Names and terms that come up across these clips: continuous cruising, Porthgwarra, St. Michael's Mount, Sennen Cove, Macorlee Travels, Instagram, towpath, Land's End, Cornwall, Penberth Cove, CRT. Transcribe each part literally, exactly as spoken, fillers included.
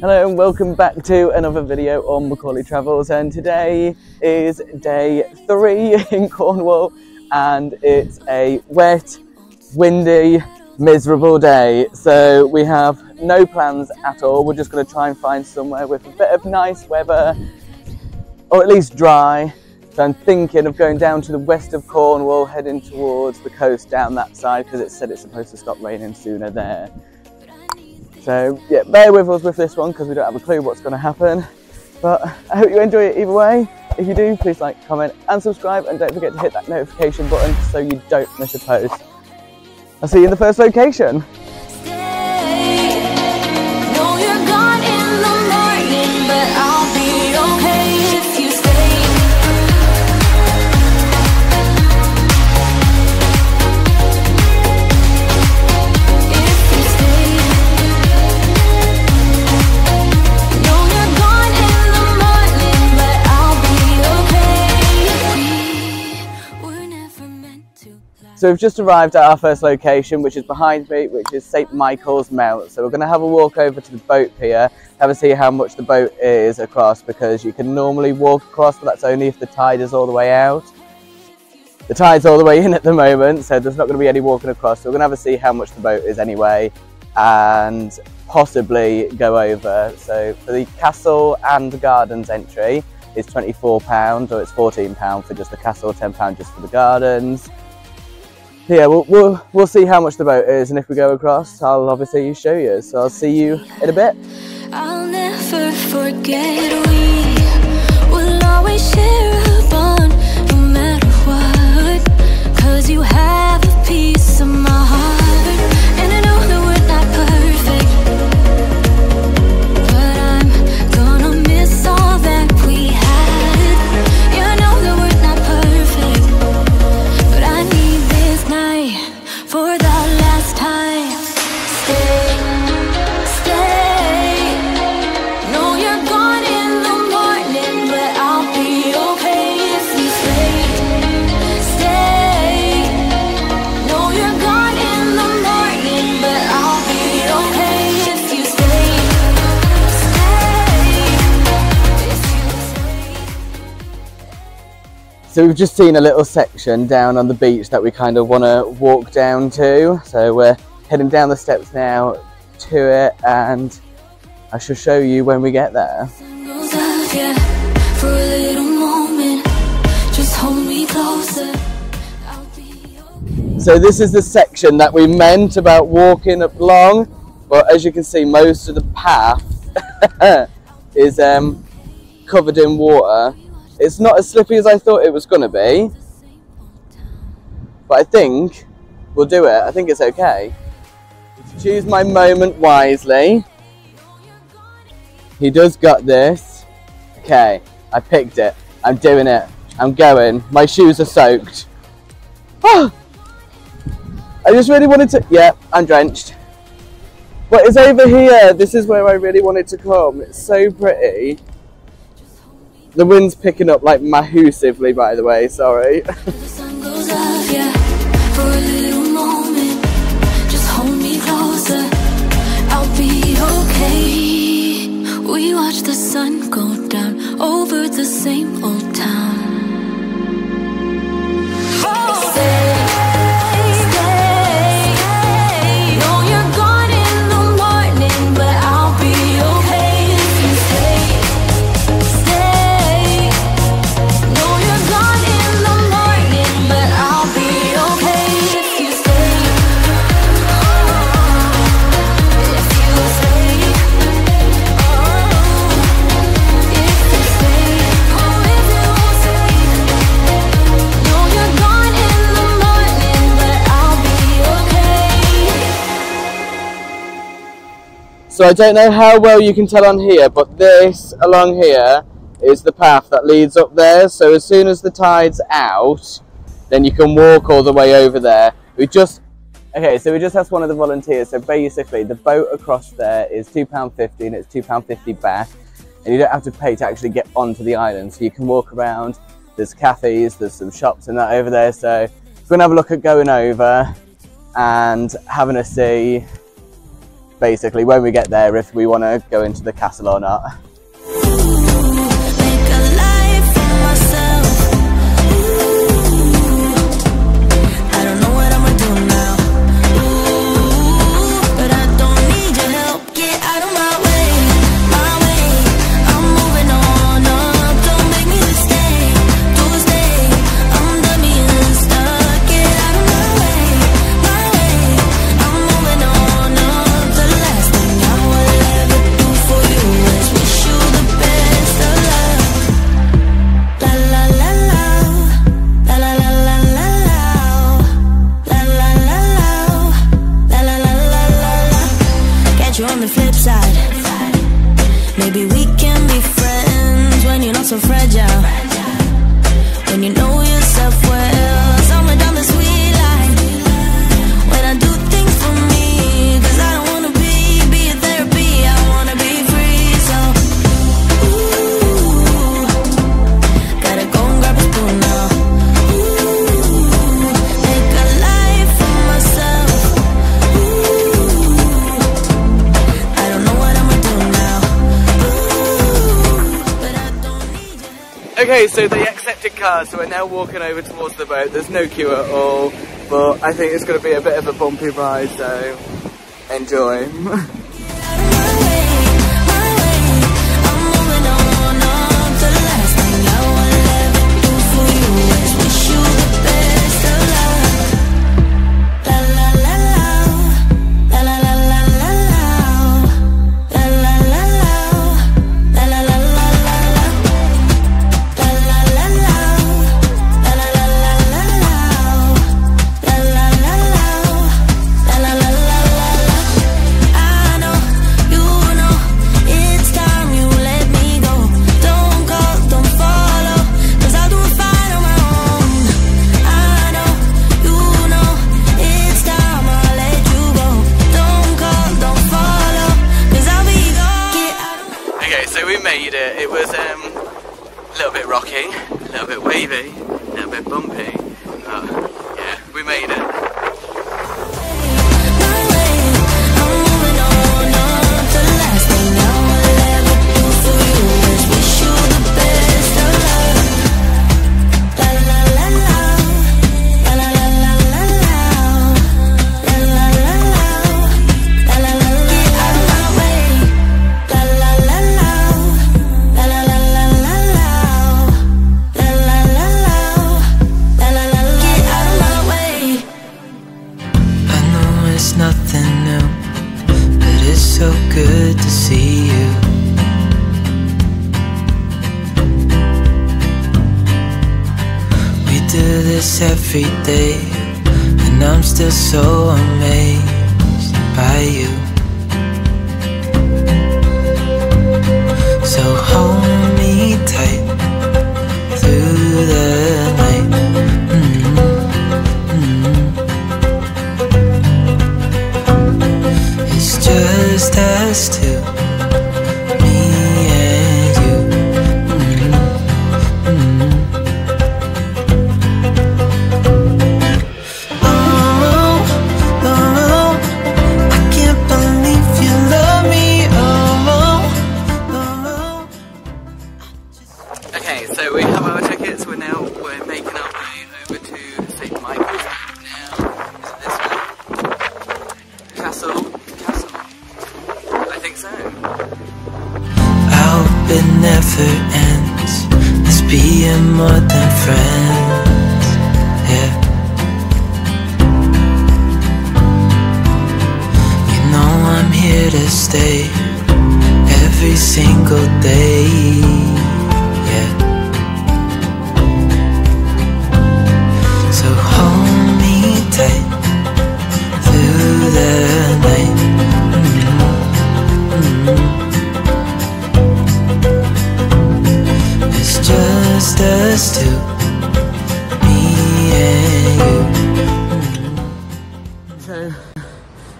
Hello and welcome back to another video on Macorlee Travels, and today is day three in Cornwall and it's a wet, windy, miserable day. So we have no plans at all. We're just going to try and find somewhere with a bit of nice weather, or at least dry. So I'm thinking of going down to the west of Cornwall, heading towards the coast down that side, because it said it's supposed to stop raining sooner there. So yeah, bear with us with this one because we don't have a clue what's going to happen. But I hope you enjoy it either way. If you do, please like, comment and subscribe, and don't forget to hit that notification button so you don't miss a post. I'll see you in the first location. So we've just arrived at our first location, which is behind me, which is Saint Michael's Mount. So we're going to have a walk over to the boat pier, have a see how much the boat is across, because you can normally walk across, but that's only if the tide is all the way out. The tide's all the way in at the moment, so there's not going to be any walking across. So we're going to have a see how much the boat is anyway, and possibly go over. So for the castle and the gardens entry, it's twenty-four pounds, or it's fourteen pounds for just the castle, ten pounds just for the gardens. Yeah, we'll, we'll, we'll see how much the boat is, and if we go across, I'll obviously show you. So I'll see you in a bit. I'll never forget, we will always share a bond, no matter what, 'cause you have a piece of my heart, and I know that we're not perfect, but I'm gonna miss all that we have. So we've just seen a little section down on the beach that we kind of want to walk down to. So we're heading down the steps now to it, and I shall show you when we get there. So this is the section that we meant about walking up long, but as you can see, most of the path is um, covered in water. It's not as slippery as I thought it was going to be, but I think we'll do it. I think it's okay. Choose my moment wisely. He does got this. Okay, I picked it. I'm doing it. I'm going. My shoes are soaked. Oh, I just really wanted to... Yeah, I'm drenched. But it's over here. This is where I really wanted to come. It's so pretty. The wind's picking up like mahoosively, by the way, sorry. We watch the sun go down over the same old town. So I don't know how well you can tell on here, but this along here is the path that leads up there. So as soon as the tide's out, then you can walk all the way over there. We just... Okay, so we just asked one of the volunteers. So basically, the boat across there is two pounds fifty and it's two pounds fifty back. And you don't have to pay to actually get onto the island. So you can walk around. There's cafes, there's some shops and that over there. So we're going to have a look at going over and having a see basically when we get there if we want to go into the castle or not. Okay, so they accepted cars, so we're now walking over towards the boat. There's no queue at all, but I think it's going to be a bit of a bumpy ride, so enjoy. Every day, and I'm still so amazed by you. So hold me tight through the night. Mm-hmm. Mm-hmm. It's just us two.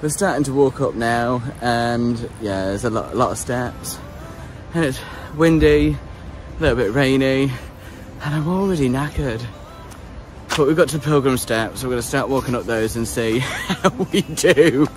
We're starting to walk up now, and yeah, there's a lot, a lot of steps, and it's windy, a little bit rainy, and I'm already knackered. But we've got to the pilgrim steps, so we're going to start walking up those and see how we do.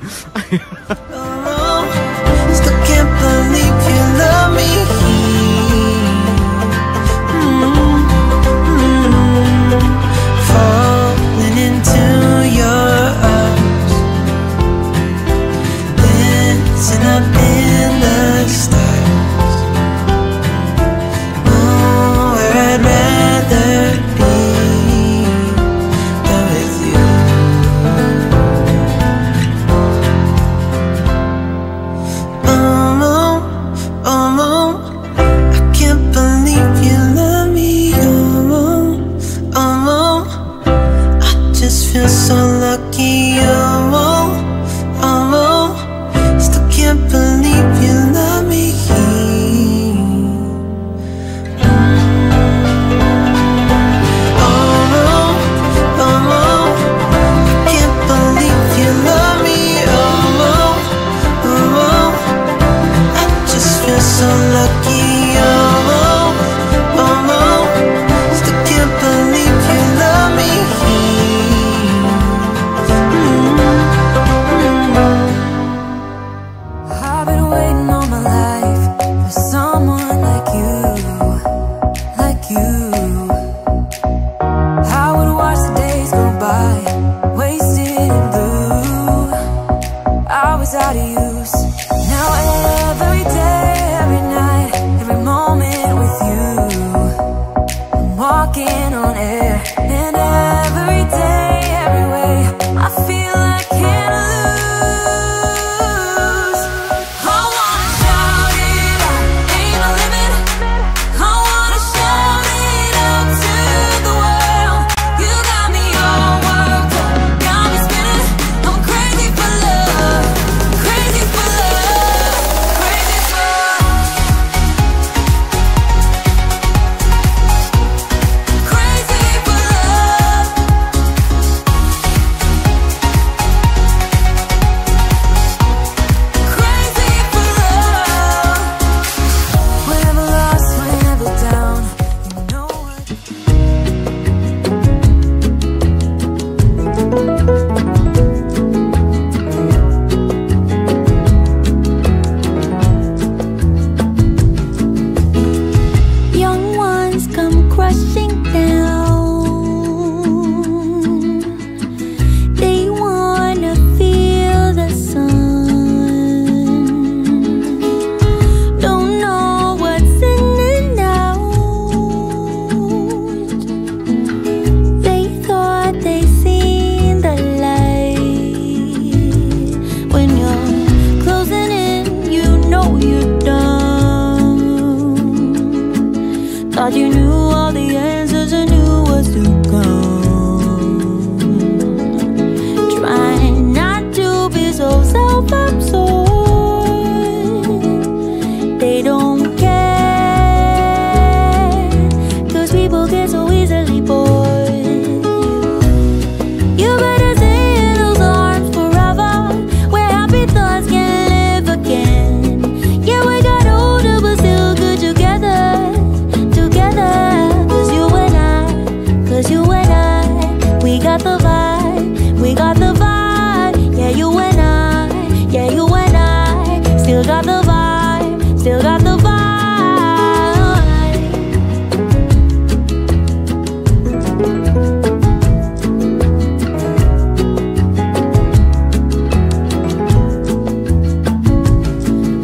got the vibe, we got the vibe. Yeah, you and I, yeah, you and I. Still got the vibe, still got the vibe.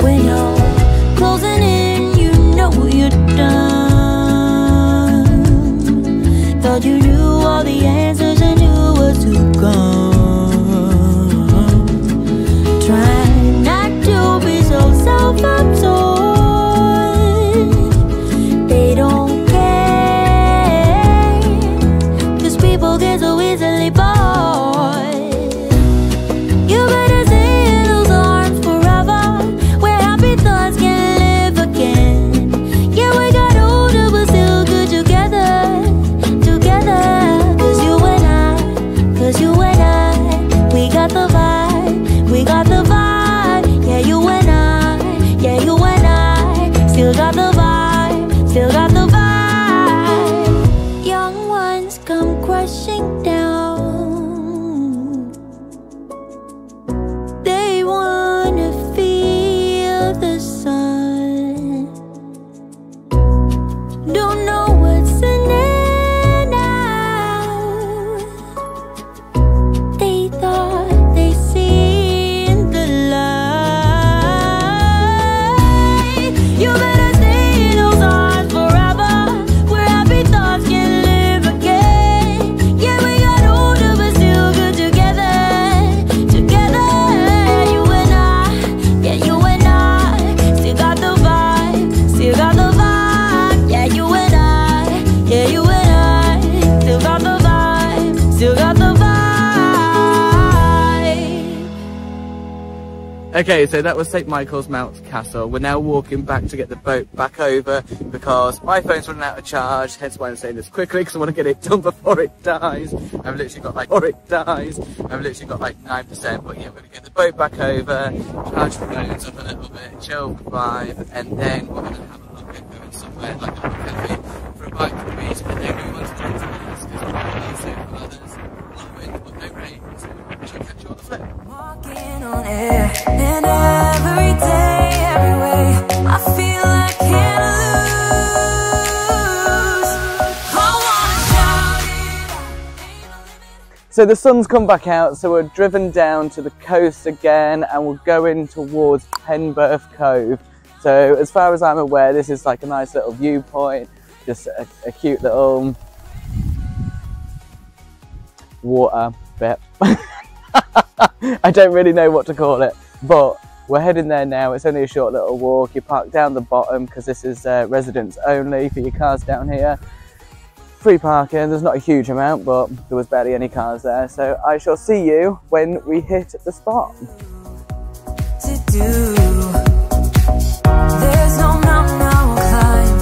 When you're closing in, you know you're done. Thought you knew all the answers. Okay, so that was Saint Michael's Mount Castle. We're now walking back to get the boat back over because my phone's running out of charge, hence why I'm saying this quickly, because I want to get it done before it dies. I've literally got like, before it dies, I've literally got like nine percent, but yeah, we're going to get the boat back over, charge the phones up a little bit, chill for five, and then we're going to have a look at going somewhere like a cafe for a bite to the beach, and then we want to go to the house because we're really safe for others. Love wind, but no rain, so we should catch you on the flip. Walking on air. So the sun's come back out, so we're driven down to the coast again and we're going towards Penberth Cove. So as far as I'm aware, this is like a nice little viewpoint, just a, a cute little water bit. I don't really know what to call it, but we're heading there now. It's only a short little walk. You park down the bottom because this is uh, residents only for your cars down here. Free parking, there's not a huge amount, but there was barely any cars there, so I shall see you when we hit the spot. To do. There's no mountain I won't climb.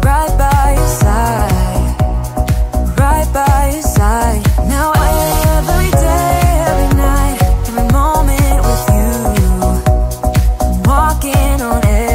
Right by your side, right by your side. Now every day, every night, every moment with you, I'm walking on air.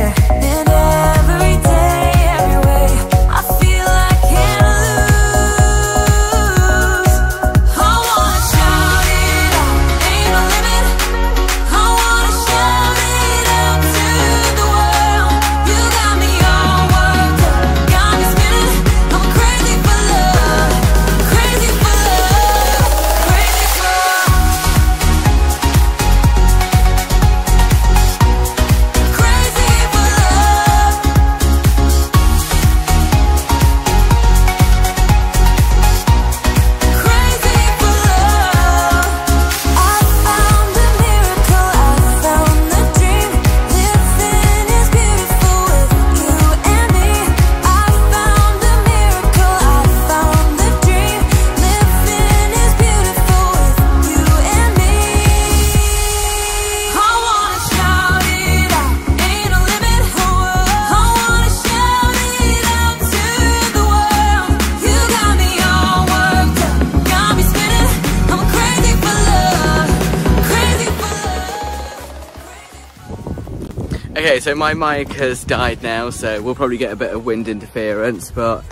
So my mic has died now, so we'll probably get a bit of wind interference, but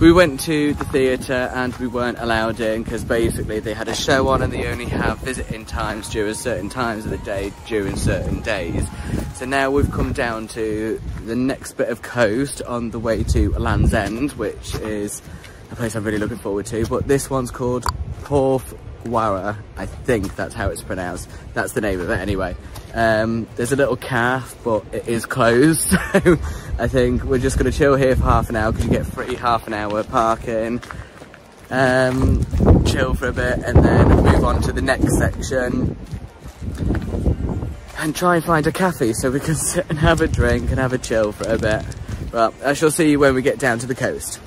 We went to the theatre and we weren't allowed in because basically they had a show on and they only have visiting times during certain times of the day during certain days. So now we've come down to the next bit of coast on the way to Land's End, which is a place I'm really looking forward to, but this one's called Porthgwarra, I think that's how it's pronounced. That's the name of it anyway. Um, there's a little cafe, but it is closed, so I think we're just going to chill here for half an hour because you get free half an hour parking. Um, chill for a bit and then move on to the next section and try and find a cafe so we can sit and have a drink and have a chill for a bit. But I shall see you when we get down to the coast.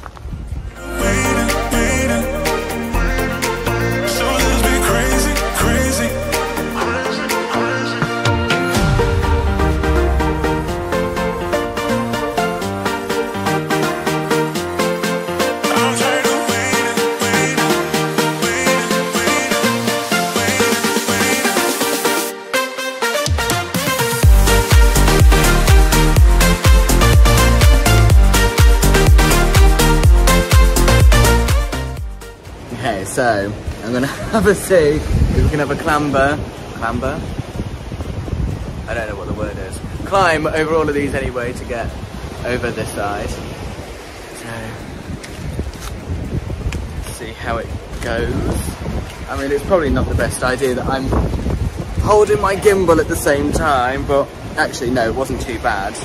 So I'm gonna have a see if we can have a clamber, clamber? I don't know what the word is. Climb over all of these anyway to get over this side. So see how it goes. I mean, it's probably not the best idea that I'm holding my gimbal at the same time, but actually no, it wasn't too bad.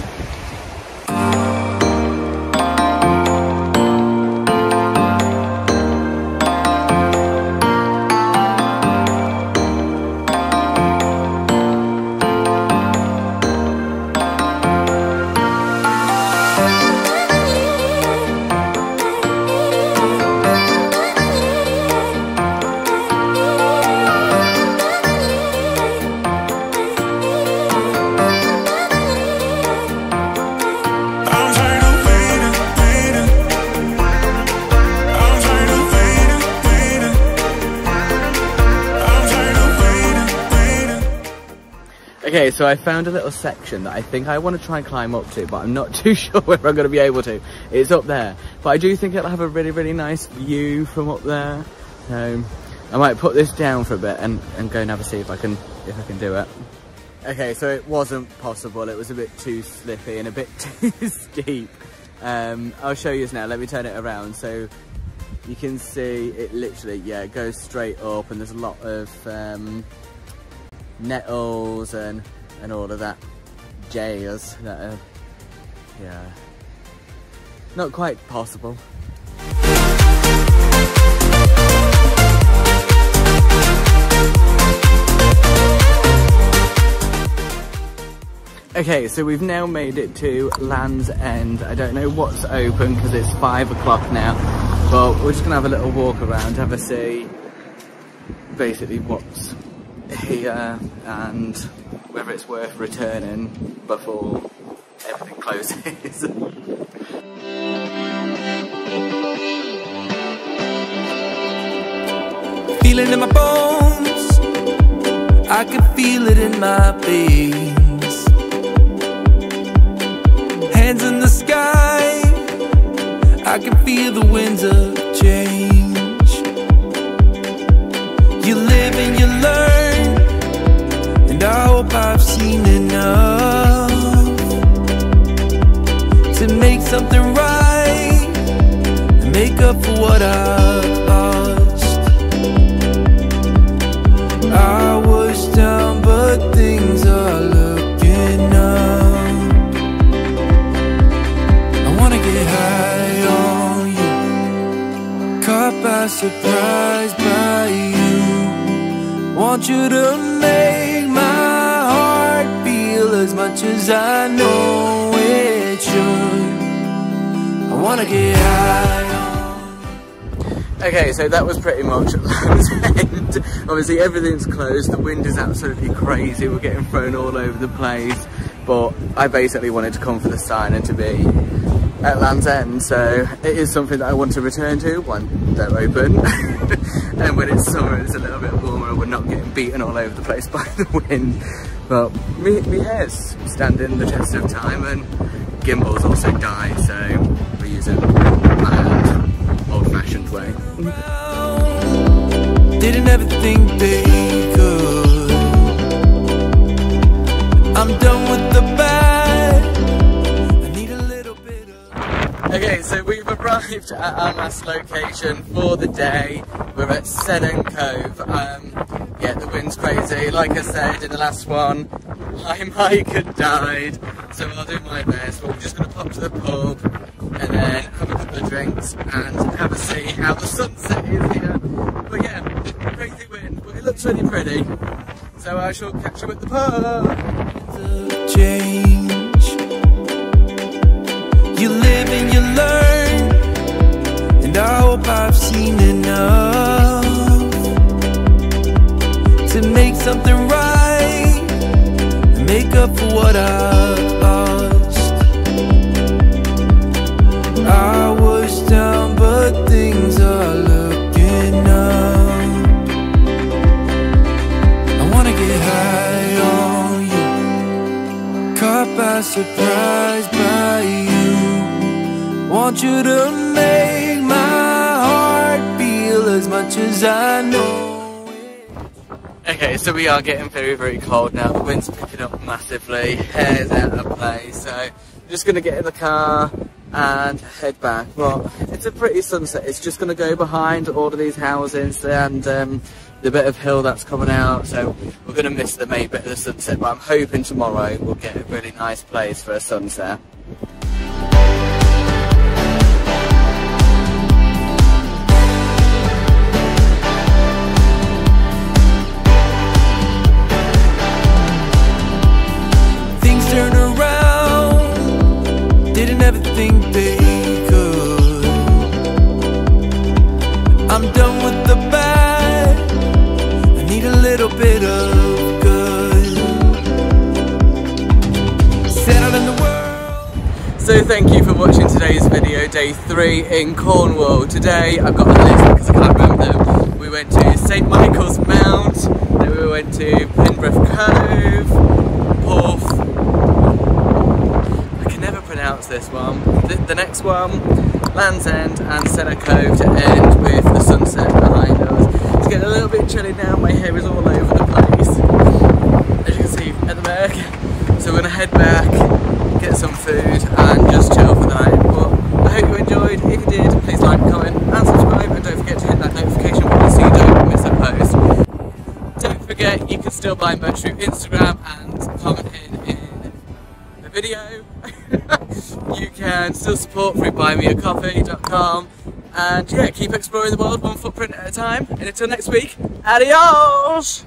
Okay, so I found a little section that I think I want to try and climb up to, but I'm not too sure whether I'm going to be able to. It's up there, but I do think it'll have a really, really nice view from up there. So I might put this down for a bit and, and go and have a see if I can if I can do it. Okay, so it wasn't possible. It was a bit too slippy and a bit too steep. Um, I'll show you this now. Let me turn it around. So you can see it literally, yeah, it goes straight up, and there's a lot of Um, nettles and and all of that jazz that are, yeah, not quite possible. Okay, so we've now made it to Land's End. I don't know what's open because it's five o'clock now, but we're just gonna have a little walk around, have a see basically what's here and whether it's worth returning before everything closes. Feeling in my bones, I could feel it in my veins. Hands in the sky, I can feel the winds of change. You live and you learn, and I hope I've seen enough to make something right and make up for what I've lost. I was down, but things are looking up. I wanna get high on you, caught by surprise by you. Want you to make as much as I know it should. I wanna get high. Okay, so that was pretty much Land's End. Obviously everything's closed, the wind is absolutely crazy, we're getting thrown all over the place, but I basically wanted to come for the sign and to be at Land's End, so it is something that I want to return to when they're open. And when it's summer, it's a little bit warmer and we're not getting beaten all over the place by the wind. But me, me hair's standing the test of time, and gimbal's also died, so we're using my hand. way. Didn't ever think they could. I'm done with the bad. I need a little bit of... Okay, so we've arrived at our last location for the day. We're at Sennen Cove. Um, yeah, the wind's crazy. Like I said in the last one, my mic had died, so I'll do my best. But we're just going to pop to the pub and then have a couple of drinks and have a see how the sunset is here. But yeah, crazy wind, but it looks really pretty. So I shall catch you at the pub. Change. You live and you learn, and I hope I've seen enough to make something right and make up for what I've lost. I was down, but things are looking up. I wanna get high on you, caught by surprise by you. Want you to make my heart feel as much as I know. Okay, so we are getting very, very cold now. The wind's picking up massively, hair's out of place, so I'm just going to get in the car and head back. Well, it's a pretty sunset. It's just going to go behind all of these houses and um, the bit of hill that's coming out, so we're going to miss the main bit of the sunset, but I'm hoping tomorrow we'll get a really nice place for a sunset. So thank you for watching today's video, day three in Cornwall. Today I've got the list because I can't remember them. We went to Saint Michael's Mount, then we went to Penberth Cove, Porth... I can never pronounce this one. The, the next one, Land's End and Sennen Cove to end with the sunset behind us. It's getting a little bit chilly now, my hair is all over the place, as you can see at the back. So we're going to head back, get some food and just chill for the night. But I hope you enjoyed. If you did, please like, comment and subscribe, and don't forget to hit that notification bell so you don't miss a post. Don't forget you can still buy merch through Instagram and comment in, in the video. You can still support through buy me a coffee dot com, and yeah, keep exploring the world one footprint at a time, and until next week, adios!